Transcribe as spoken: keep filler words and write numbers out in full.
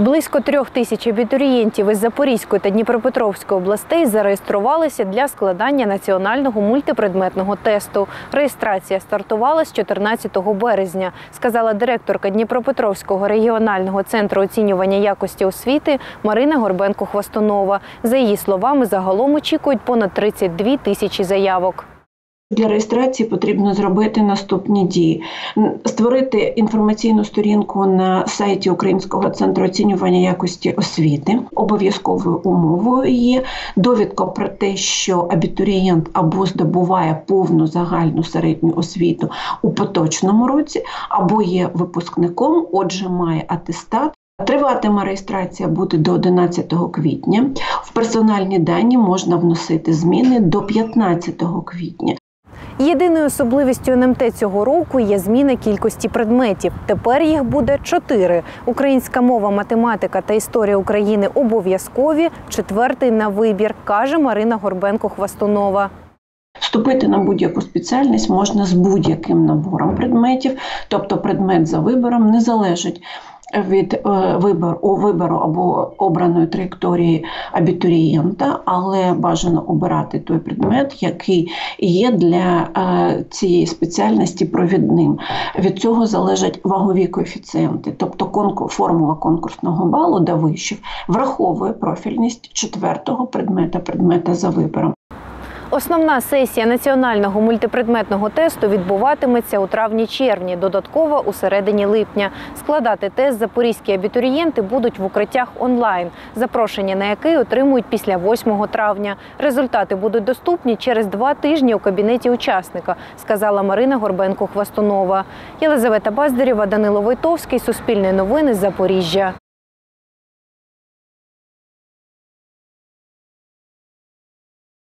Близько трьох тисяч абітурієнтів із Запорізької та Дніпропетровської областей зареєструвалися для складання національного мультипредметного тесту. Реєстрація стартувала з чотирнадцятого березня, сказала директорка Дніпропетровського регіонального центру оцінювання якості освіти Марина Горбенко-Хвастунова. За її словами, загалом очікують понад тридцять дві тисячі заявок. Для реєстрації потрібно зробити наступні дії. Створити інформаційну сторінку на сайті Українського центру оцінювання якості освіти. Обов'язковою умовою є довідка про те, що абітурієнт або здобуває повну загальну середню освіту у поточному році, або є випускником, отже має атестат. Триватиме реєстрація буде до одинадцятого квітня. В персональні дані можна вносити зміни до п'ятнадцятого квітня. Єдиною особливістю НМТ цього року є зміна кількості предметів. Тепер їх буде чотири. Українська мова, математика та історія України обов'язкові, четвертий на вибір, каже Марина Горбенко-Хвастунова. Вступити на будь-яку спеціальність можна з будь-яким набором предметів, тобто предмет за вибором не залежить від вибору або обраної траєкторії абітурієнта, але бажано обирати той предмет, який є для цієї спеціальності провідним. Від цього залежать вагові коефіцієнти, тобто формула конкурсного балу до вишів враховує профільність четвертого предмета, предмета за вибором. Основна сесія національного мультипредметного тесту відбуватиметься у травні-червні, додатково у середині липня. Складати тест запорізькі абітурієнти будуть в укриттях онлайн, запрошення на який отримують після восьмого травня. Результати будуть доступні через два тижні у кабінеті учасника, сказала Марина Горбенко-Хвастунова. Єлизавета Баздарєва, Данило Войтовський, Суспільне новини, Запоріжжя.